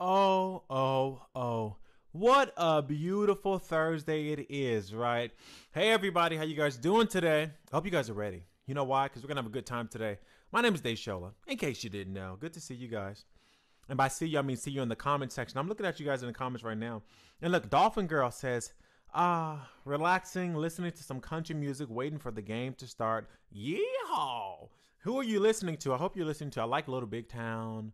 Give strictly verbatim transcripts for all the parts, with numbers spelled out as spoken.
Oh, oh, oh. What a beautiful Thursday it is, right? Hey, everybody. How you guys doing today? I hope you guys are ready. You know why? Because we're going to have a good time today. My name is Desola, in case you didn't know. Good to see you guys. And by see you, I mean see you in the comment section. I'm looking at you guys in the comments right now. And look, Dolphin Girl says, ah, relaxing, listening to some country music, waiting for the game to start. Yeehaw! Who are you listening to? I hope you're listening to, I like Little Big Town.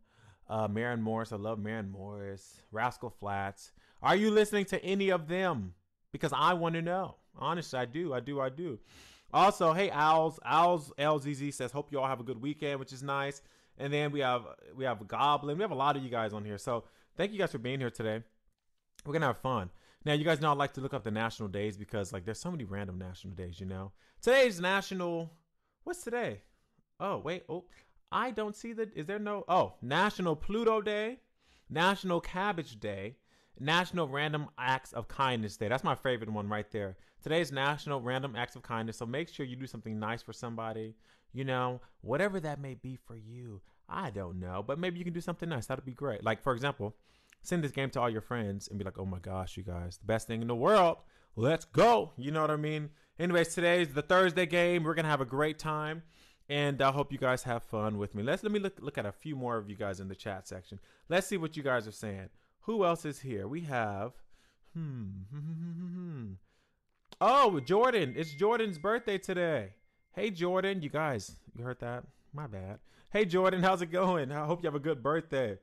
Uh, Maren Morris, I love Maren Morris. Rascal Flatts. Are you listening to any of them? Because I want to know. Honestly, I do, I do, I do. Also, hey, Owls. Owls L Z Z says, hope you all have a good weekend, which is nice. And then we have we have Goblin. We have a lot of you guys on here. So thank you guys for being here today. We're going to have fun. Now, you guys know I like to look up the national days because, like, there's so many random national days, you know. Today's national... What's today? Oh, wait. Oh. I don't see the, is there no, oh, National Pluto Day, National Cabbage Day, National Random Acts of Kindness Day. That's my favorite one right there. Today's National Random Acts of Kindness, so make sure you do something nice for somebody, you know, whatever that may be for you. I don't know, but maybe you can do something nice. That'd be great. Like, for example, send this game to all your friends and be like, oh my gosh, you guys, the best thing in the world. Let's go. You know what I mean? Anyways, today's the Thursday game. We're going to have a great time. And I hope you guys have fun with me. Let's let me look look at a few more of you guys in the chat section. Let's see what you guys are saying. Who else is here? We have, hmm, hmm, hmm, hmm. Oh, Jordan! It's Jordan's birthday today. Hey, Jordan! You guys, you heard that? My bad. Hey, Jordan, how's it going? I hope you have a good birthday.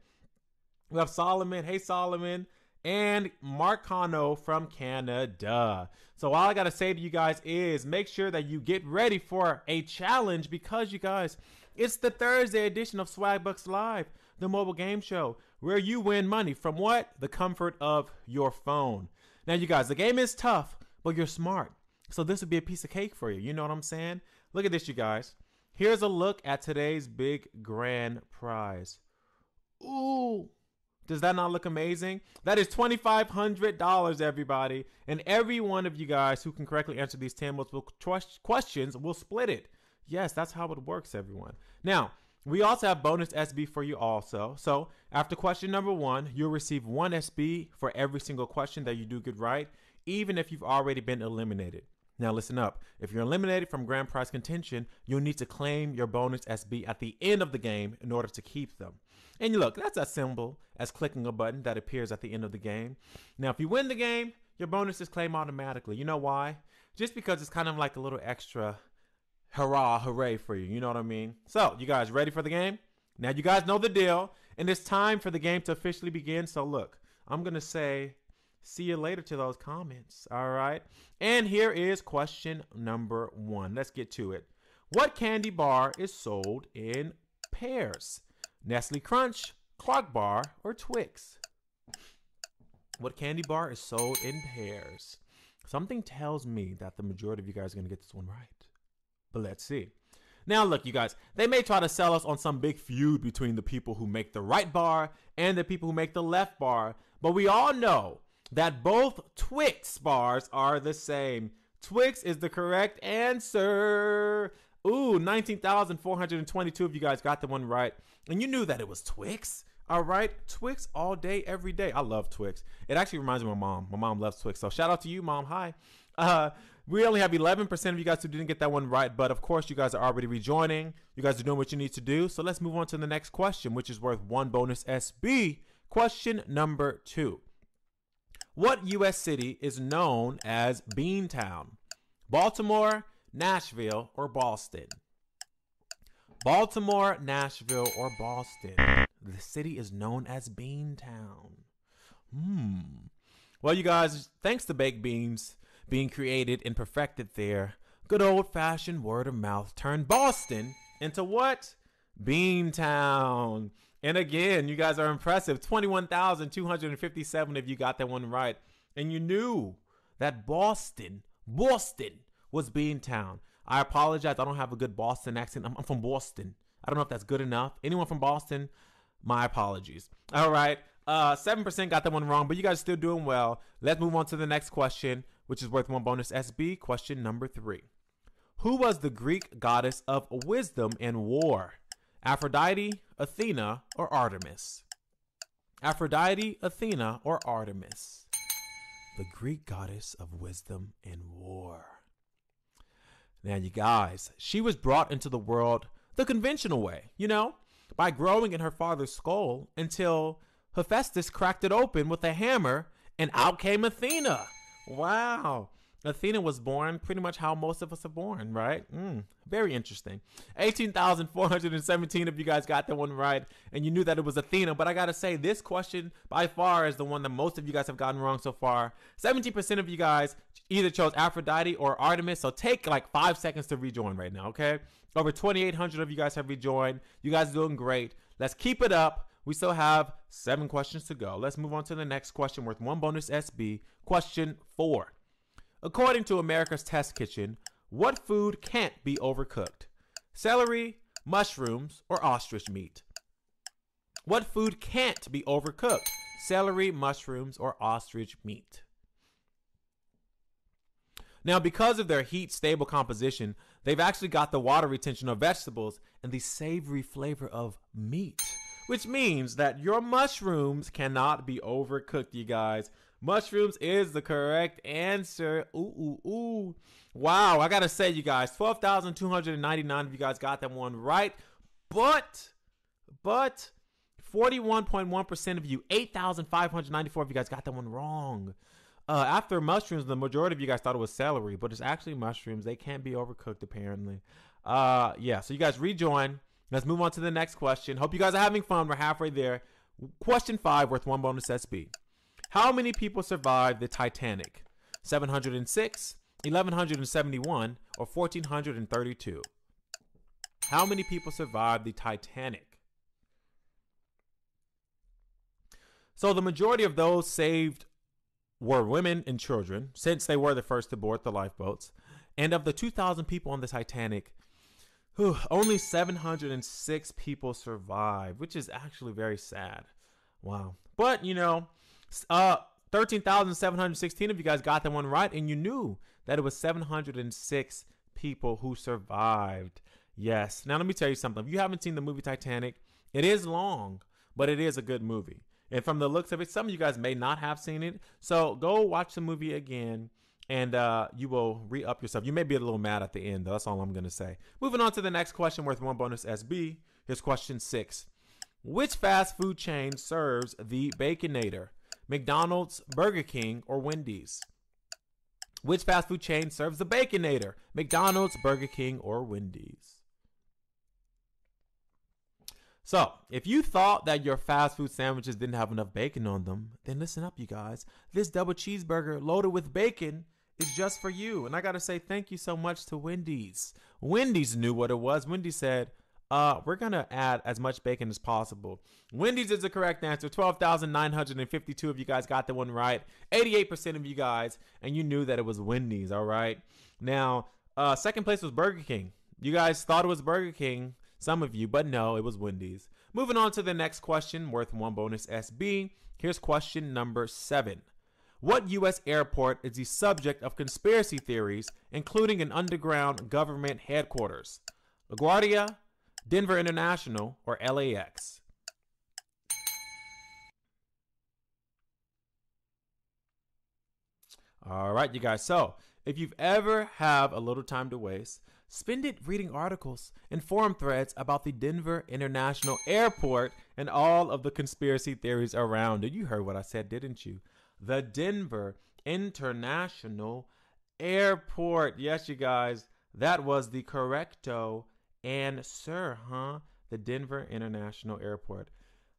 We have Solomon. Hey, Solomon. And Markano from Canada. So all I gotta say to you guys is make sure that you get ready for a challenge because you guys, it's the Thursday edition of Swagbucks Live, the mobile game show where you win money from what? The comfort of your phone. Now you guys, the game is tough, but you're smart. So this would be a piece of cake for you. You know what I'm saying? Look at this, you guys. Here's a look at today's big grand prize. Ooh. Does that not look amazing? That is twenty-five hundred dollars, everybody. And every one of you guys who can correctly answer these ten multiple questions will split it. Yes, that's how it works, everyone. Now, we also have bonus S B for you also. So after question number one, you'll receive one S B for every single question that you do get right, even if you've already been eliminated. Now, listen up. If you're eliminated from grand prize contention, you'll need to claim your bonus S B at the end of the game in order to keep them. And look, that's as simple as clicking a button that appears at the end of the game. Now, if you win the game, your bonus is claimed automatically. You know why? Just because it's kind of like a little extra hurrah, hooray for you. You know what I mean? So, you guys ready for the game? Now, you guys know the deal, and it's time for the game to officially begin. So, look, I'm going to say... see you later to those comments. All right. And here is question number one. Let's get to it. What candy bar is sold in pairs? Nestle Crunch, Clark Bar, or Twix? What candy bar is sold in pairs? Something tells me that the majority of you guys are going to get this one right. But let's see. Now, look, you guys, they may try to sell us on some big feud between the people who make the right bar and the people who make the left bar. But we all know that both Twix bars are the same. Twix is the correct answer. Ooh, nineteen thousand four hundred twenty-two of you guys got the one right. And you knew that it was Twix, all right? Twix all day, every day. I love Twix. It actually reminds me of my mom. My mom loves Twix. So shout out to you, Mom. Hi. Uh, we only have eleven percent of you guys who didn't get that one right. But, of course, you guys are already rejoining. You guys are doing what you need to do. So let's move on to the next question, which is worth one bonus S B. Question number two. What U S city is known as Beantown? Baltimore, Nashville, or Boston? Baltimore, Nashville, or Boston? The city is known as Beantown. Hmm. Well, you guys, thanks to baked beans being created and perfected there, good old-fashioned word of mouth turned Boston into what? Beantown. And again, you guys are impressive. twenty-one thousand two hundred fifty-seven if you got that one right. And you knew that Boston, Boston was Beantown. I apologize. I don't have a good Boston accent. I'm, I'm from Boston. I don't know if that's good enough. Anyone from Boston, my apologies. All right. Uh, seven percent got that one wrong, but you guys are still doing well. Let's move on to the next question, which is worth one bonus S B. Question number three. Who was the Greek goddess of wisdom and war? Aphrodite, Athena, or Artemis? Aphrodite, Athena, or Artemis, the Greek goddess of wisdom and war. Now, you guys, she was brought into the world the conventional way, you know, by growing in her father's skull until Hephaestus cracked it open with a hammer and out came Athena. Wow. Athena was born pretty much how most of us are born, right? Mm, very interesting. eighteen thousand four hundred seventeen of you guys got that one right, and you knew that it was Athena. But I got to say, this question by far is the one that most of you guys have gotten wrong so far. seventy percent of you guys either chose Aphrodite or Artemis, so take like five seconds to rejoin right now, okay? Over twenty-eight hundred of you guys have rejoined. You guys are doing great. Let's keep it up. We still have seven questions to go. Let's move on to the next question worth one bonus S B. Question four. According to America's Test Kitchen, what food can't be overcooked? Celery, mushrooms, or ostrich meat? What food can't be overcooked? Celery, mushrooms, or ostrich meat? Now, because of their heat-stable composition, they've actually got the water retention of vegetables and the savory flavor of meat, which means that your mushrooms cannot be overcooked, you guys. Mushrooms is the correct answer. Ooh, ooh, ooh. Wow, I gotta say, you guys, twelve thousand two hundred ninety-nine of you guys got that one right. But, but, forty-one point one percent of you, eight thousand five hundred ninety-four of you guys got that one wrong. Uh, after mushrooms, the majority of you guys thought it was celery, but it's actually mushrooms. They can't be overcooked, apparently. Uh, yeah, so you guys rejoin. Let's move on to the next question. Hope you guys are having fun. We're halfway there. Question five, worth one bonus S B. How many people survived the Titanic? seven hundred six, eleven seventy-one, or fourteen thirty-two? How many people survived the Titanic? So the majority of those saved were women and children, since they were the first to board the lifeboats. And of the two thousand people on the Titanic, whew, only seven hundred six people survived, which is actually very sad. Wow. But, you know... Uh, thirteen thousand seven hundred sixteen of you guys got that one right, and you knew that it was seven hundred six people who survived. Yes. Now, let me tell you something. If you haven't seen the movie Titanic, it is long, but it is a good movie. And from the looks of it, some of you guys may not have seen it. So go watch the movie again, and uh, you will re-up yourself. You may be a little mad at the end, though. That's all I'm going to say. Moving on to the next question worth one bonus S B. Here's question six. Which fast food chain serves the Baconator? McDonald's, Burger King, or Wendy's? Which fast food chain serves the Baconator? McDonald's, Burger King, or Wendy's? So, if you thought that your fast food sandwiches didn't have enough bacon on them, then listen up, you guys. This double cheeseburger loaded with bacon is just for you. And I gotta say thank you so much to Wendy's. Wendy's knew what it was. Wendy's said, Uh, we're going to add as much bacon as possible. Wendy's is the correct answer. twelve thousand nine hundred fifty-two of you guys got the one right. eighty-eight percent of you guys, and you knew that it was Wendy's, all right? Now, uh, second place was Burger King. You guys thought it was Burger King, some of you, but no, it was Wendy's. Moving on to the next question, worth one bonus S B. Here's question number seven. What U S airport is the subject of conspiracy theories, including an underground government headquarters? LaGuardia, Denver International, or L A X? All right, you guys. So if you've ever have a little time to waste, spend it reading articles and forum threads about the Denver International Airport and all of the conspiracy theories around it. You heard what I said, didn't you? The Denver International Airport. Yes, you guys, that was the correcto And sir, huh? The Denver International Airport.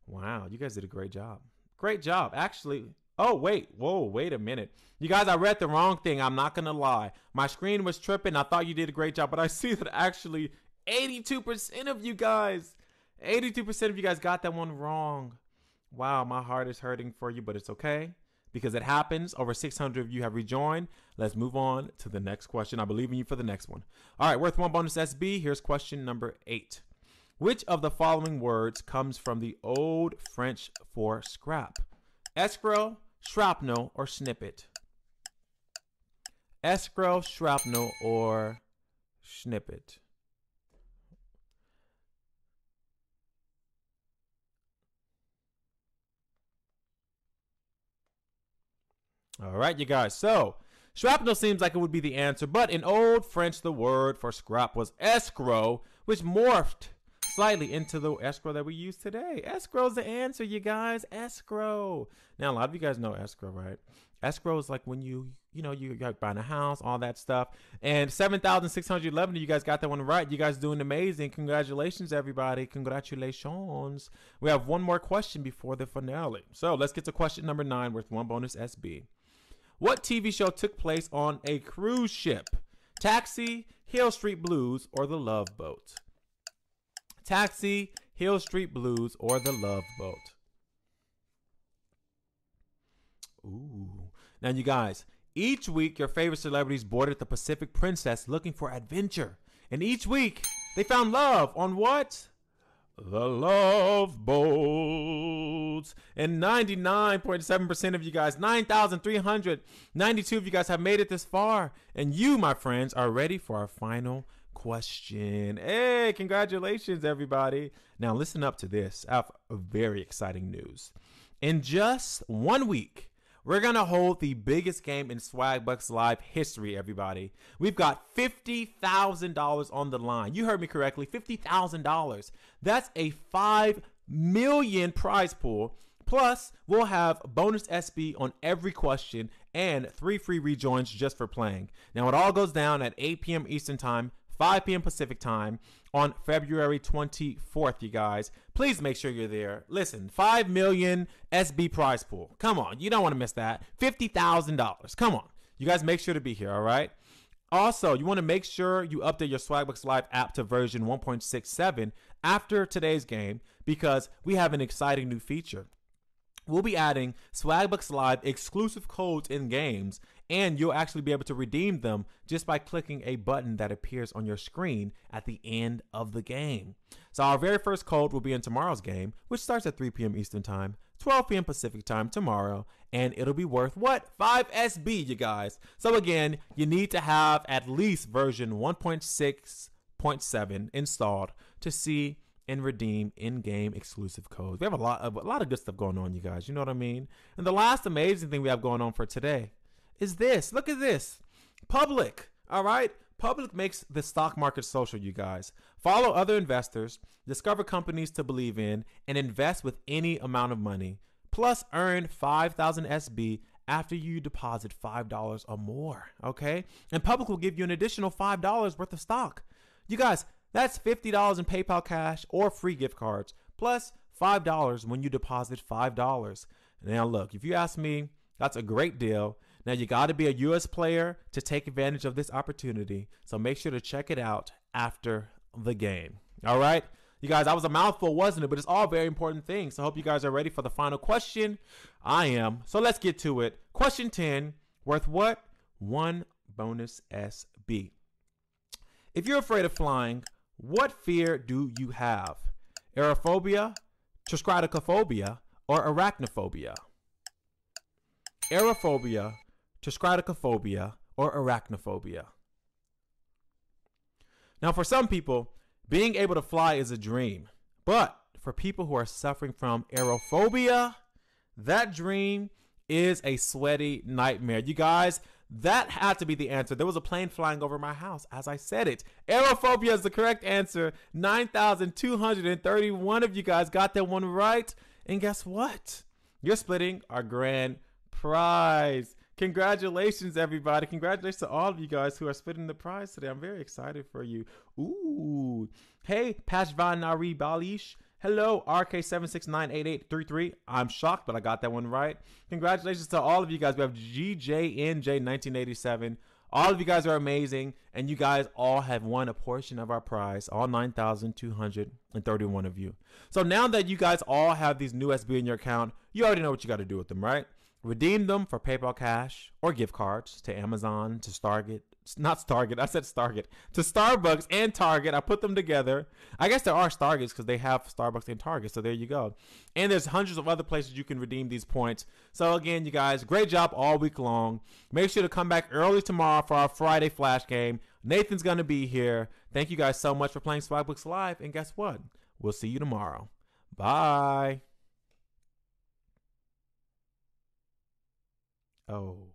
Wow, you guys did a great job. Great job, actually. Oh, wait. Whoa, wait a minute. You guys, I read the wrong thing. I'm not going to lie. My screen was tripping. I thought you did a great job, but I see that actually eighty-two percent of you guys, eighty-two percent of you guys got that one wrong. Wow, my heart is hurting for you, but it's okay because it happens. Over six hundred of you have rejoined. Let's move on to the next question. I believe in you for the next one. All right, worth one bonus S B. Here's question number eight. Which of the following words comes from the old French for scrap? Escrow, shrapnel, or snippet? Escrow, shrapnel, or snippet? All right, you guys. So shrapnel seems like it would be the answer, but in Old French, the word for scrap was escrow, which morphed slightly into the escrow that we use today. Escrow's the answer, you guys. Escrow. Now, a lot of you guys know escrow, right? Escrow is like when you, you know, you're like buying a house, all that stuff. And seven thousand six hundred eleven, you guys got that one right. You guys doing amazing. Congratulations, everybody. Congratulations. We have one more question before the finale. So let's get to question number nine, worth one bonus S B. What T V show took place on a cruise ship? Taxi, Hill Street Blues, or The Love Boat? Taxi, Hill Street Blues, or The Love Boat? Ooh. Now, you guys, each week your favorite celebrities boarded the Pacific Princess looking for adventure. And each week they found love on what? The Love Boat. And ninety-nine point seven percent of you guys, nine thousand three hundred ninety-two of you guys have made it this far. And you, my friends, are ready for our final question. Hey, congratulations, everybody. Now, listen up to this. I have very exciting news. In just one week, we're going to hold the biggest game in Swagbucks Live history, everybody. We've got fifty thousand dollars on the line. You heard me correctly, fifty thousand dollars. That's a five million dollars prize pool. Plus, we'll have bonus S B on every question and three free rejoins just for playing. Now, it all goes down at eight p m Eastern Time, five p m Pacific Time on February twenty-fourth, you guys. Please make sure you're there. Listen, five million S B prize pool. Come on. You don't want to miss that. fifty thousand dollars. Come on. You guys make sure to be here, all right? Also, you want to make sure you update your Swagbucks Live app to version one point six seven after today's game because we have an exciting new feature. We'll be adding Swagbucks Live exclusive codes in games, and you'll actually be able to redeem them just by clicking a button that appears on your screen at the end of the game. So our very first code will be in tomorrow's game, which starts at three p m Eastern Time, twelve p m Pacific Time tomorrow, and it'll be worth what? five S B, you guys. So again, you need to have at least version one point six point seven installed to see and redeem in-game exclusive codes. We have a lot of a lot of good stuff going on, you guys. You know what I mean? And the last amazing thing we have going on for today is this. Look at this. Public, all right? Public makes the stock market social, you guys. Follow other investors, discover companies to believe in, and invest with any amount of money. Plus, earn five thousand S B after you deposit five dollars or more, okay? And Public will give you an additional five dollars worth of stock. You guys, that's fifty dollars in PayPal cash or free gift cards, plus five dollars when you deposit five dollars. Now, look, if you ask me, that's a great deal. Now, you got to be a U S player to take advantage of this opportunity, so make sure to check it out after the game. All right? You guys, that was a mouthful, wasn't it? But it's all very important things, so I hope you guys are ready for the final question. I am. So let's get to it. Question ten, worth what? One bonus S B. If you're afraid of flying, what fear do you have? Aerophobia, triskratophobia, or arachnophobia? Aerophobia, triskratophobia, or arachnophobia? Now, for some people, being able to fly is a dream. But for people who are suffering from aerophobia, that dream is a sweaty nightmare. You guys, that had to be the answer. There was a plane flying over my house as I said it. Aerophobia is the correct answer. nine thousand two hundred thirty-one of you guys got that one right. And guess what? You're splitting our grand prize. Congratulations, everybody. Congratulations to all of you guys who are splitting the prize today. I'm very excited for you. Ooh. Hey, Pashvanari Balish. Hello, R K seven six nine eight eight three three. I'm shocked, but I got that one right. Congratulations to all of you guys. We have G J N J nineteen eighty-seven. All of you guys are amazing, and you guys all have won a portion of our prize, all nine thousand two hundred thirty-one of you. So now that you guys all have these new S B in your account, you already know what you got to do with them, right? Redeem them for PayPal cash or gift cards to Amazon, to Target. Not Stargate. I said Stargate. To Starbucks and Target. I put them together. I guess there are Stargates because they have Starbucks and Target. So there you go. And there's hundreds of other places you can redeem these points. So again, you guys, great job all week long. Make sure to come back early tomorrow for our Friday Flash game. Nathan's going to be here. Thank you guys so much for playing Swagbucks Live. And guess what? We'll see you tomorrow. Bye. Oh.